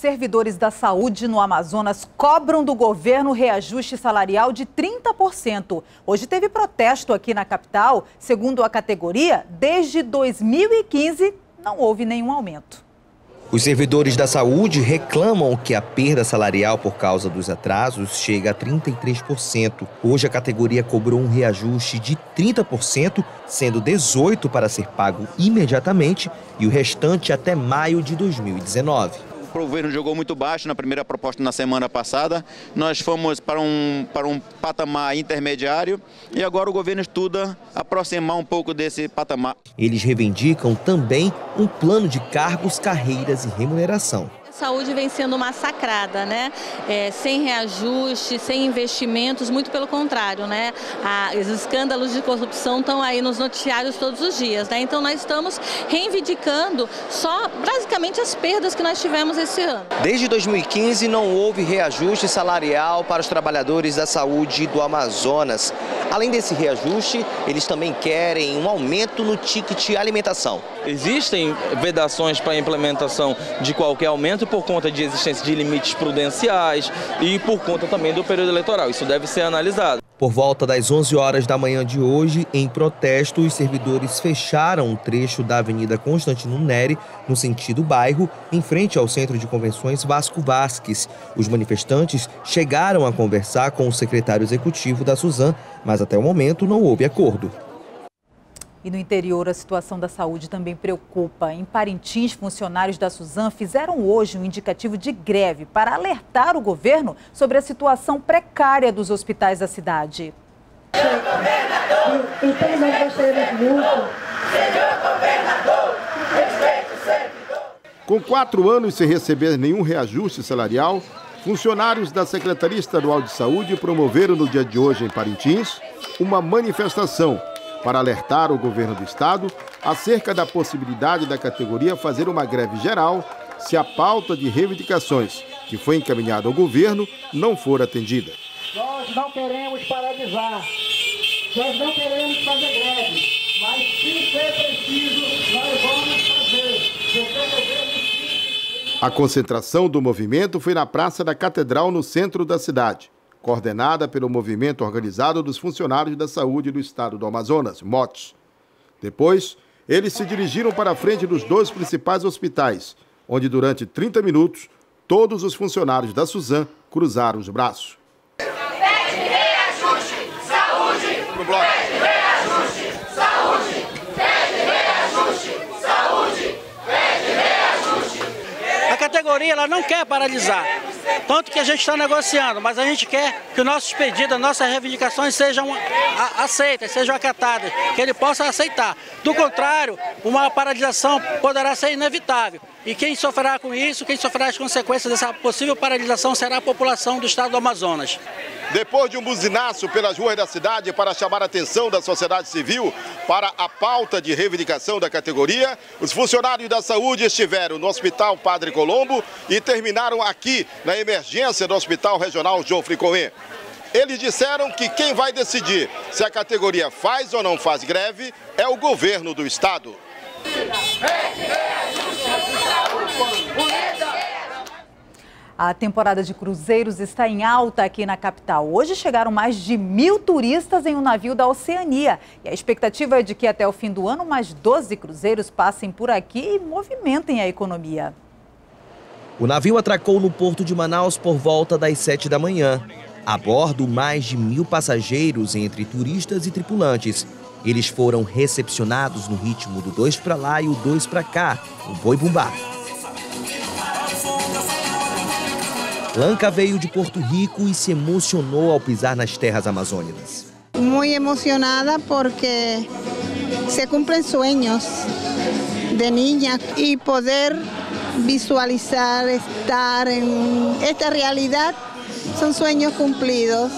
Servidores da saúde no Amazonas cobram do governo reajuste salarial de 30%. Hoje teve protesto aqui na capital. Segundo a categoria, desde 2015 não houve nenhum aumento. Os servidores da saúde reclamam que a perda salarial por causa dos atrasos chega a 33%. Hoje a categoria cobrou um reajuste de 30%, sendo 18% para ser pago imediatamente e o restante até maio de 2019. O governo jogou muito baixo na primeira proposta na semana passada, nós fomos para um patamar intermediário e agora o governo estuda aproximar um pouco desse patamar. Eles reivindicam também um plano de cargos, carreiras e remuneração. A saúde vem sendo massacrada, né? Sem reajuste, sem investimentos, muito pelo contrário, né? Os escândalos de corrupção estão aí nos noticiários todos os dias, né? Então nós estamos reivindicando só basicamente as perdas que nós tivemos esse ano. Desde 2015 não houve reajuste salarial para os trabalhadores da saúde do Amazonas. Além desse reajuste, eles também querem um aumento no ticket alimentação. Existem vedações para a implementação de qualquer aumento, por conta de existência de limites prudenciais e por conta também do período eleitoral. Isso deve ser analisado. Por volta das 11 horas da manhã de hoje, em protesto, os servidores fecharam um trecho da Avenida Constantino Neri, no sentido bairro, em frente ao Centro de Convenções Vasco Vasques. Os manifestantes chegaram a conversar com o secretário executivo da Susam, mas até o momento não houve acordo. E no interior, a situação da saúde também preocupa. Em Parintins, funcionários da Susam fizeram hoje um indicativo de greve para alertar o governo sobre a situação precária dos hospitais da cidade. Senhor governador, infelizmente gostaria muito. Senhor governador, respeite o servidor. Com 4 anos sem receber nenhum reajuste salarial, funcionários da Secretaria Estadual de Saúde promoveram no dia de hoje em Parintins uma manifestação para alertar o governo do estado acerca da possibilidade da categoria fazer uma greve geral se a pauta de reivindicações que foi encaminhada ao governo não for atendida. Nós não queremos paralisar, nós não queremos fazer greve, mas se for preciso, nós vamos fazer. A concentração do movimento foi na Praça da Catedral, no centro da cidade, coordenada pelo Movimento Organizado dos Funcionários da Saúde do Estado do Amazonas, MOTS. Depois, eles se dirigiram para a frente dos 2 principais hospitais, onde durante 30 minutos, todos os funcionários da Susam cruzaram os braços. Pede reajuste, saúde! Pede reajuste, saúde! Pede reajuste, saúde! Pede reajuste! A categoria ela não quer paralisar. Tanto que a gente está negociando, mas a gente quer que os nossos pedidos, as nossas reivindicações sejam aceitas, sejam acatadas, que ele possa aceitar. Do contrário, uma paralisação poderá ser inevitável. E quem sofrerá com isso, quem sofrerá as consequências dessa possível paralisação será a população do estado do Amazonas. Depois de um buzinaço pelas ruas da cidade para chamar a atenção da sociedade civil para a pauta de reivindicação da categoria, os funcionários da saúde estiveram no Hospital Padre Colombo e terminaram aqui na emergência do Hospital Regional Geoffrey Correa. Eles disseram que quem vai decidir se a categoria faz ou não faz greve é o governo do estado. A temporada de cruzeiros está em alta aqui na capital. Hoje chegaram mais de 1.000 turistas em um navio da Oceania. E a expectativa é de que até o fim do ano, mais 12 cruzeiros passem por aqui e movimentem a economia. O navio atracou no porto de Manaus por volta das 7 da manhã. A bordo, mais de 1.000 passageiros, entre turistas e tripulantes. Eles foram recepcionados no ritmo do 2 para lá e o 2 para cá, o Boi Bumbá. Blanca veio de Porto Rico e se emocionou ao pisar nas terras amazônicas. Muito emocionada porque se cumprem sonhos de niña e poder visualizar, estar em esta realidade, são sonhos cumpridos.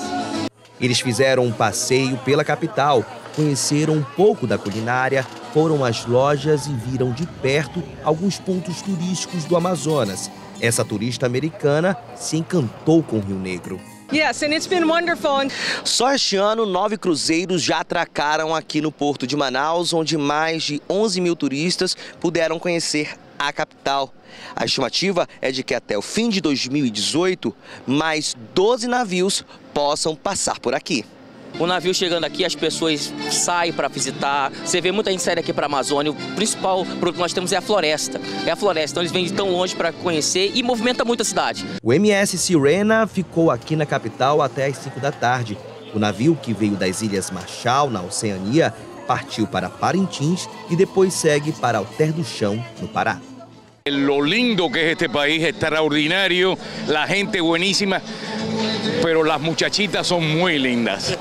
Eles fizeram um passeio pela capital, conheceram um pouco da culinária, foram às lojas e viram de perto alguns pontos turísticos do Amazonas. Essa turista americana se encantou com o Rio Negro. Yes, and it's been wonderful. Só este ano, 9 cruzeiros já atracaram aqui no Porto de Manaus, onde mais de 11.000 turistas puderam conhecer à capital. A estimativa é de que até o fim de 2018, mais 12 navios possam passar por aqui. O navio chegando aqui, as pessoas saem para visitar. Você vê muita gente saindo aqui para a Amazônia. O principal produto que nós temos é a floresta. Então eles vêm de tão longe para conhecer e movimenta muito a cidade. O MS Sirena ficou aqui na capital até às 5 da tarde. O navio, que veio das Ilhas Marshall, na Oceania, partiu para Parintins e depois segue para Alter do Chão, no Pará. Lo lindo que é este país, extraordinário, a gente bueníssima, mas as muchachitas são muito lindas.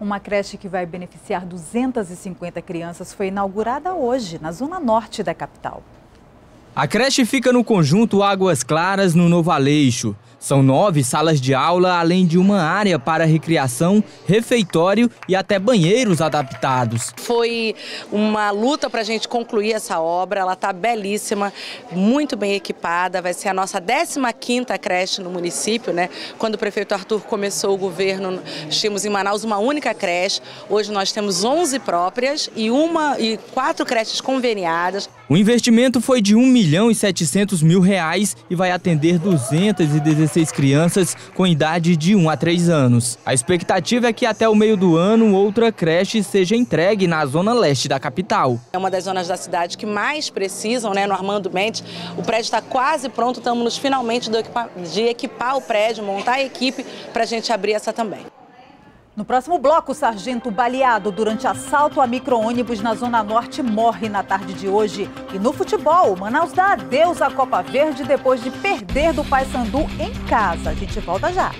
Uma creche que vai beneficiar 250 crianças foi inaugurada hoje, na zona norte da capital. A creche fica no conjunto Águas Claras, no Novo Aleixo. São 9 salas de aula, além de uma área para recreação, refeitório e até banheiros adaptados. Foi uma luta para a gente concluir essa obra. Ela está belíssima, muito bem equipada. Vai ser a nossa 15ª creche no município, né? Quando o prefeito Arthur começou o governo, tínhamos em Manaus uma única creche. Hoje nós temos 11 próprias e 4 creches conveniadas. O investimento foi de R$ 1.700.000 e vai atender 216 crianças com idade de 1 a 3 anos. A expectativa é que até o meio do ano outra creche seja entregue na zona leste da capital. É uma das zonas da cidade que mais precisam, né, no Armando Mendes. O prédio está quase pronto, estamos finalmente de equipar o prédio, montar a equipe para a gente abrir essa também. No próximo bloco, o sargento baleado durante assalto a micro-ônibus na Zona Norte morre na tarde de hoje. E no futebol, Manaus dá adeus à Copa Verde depois de perder do Paysandu em casa. A gente volta já.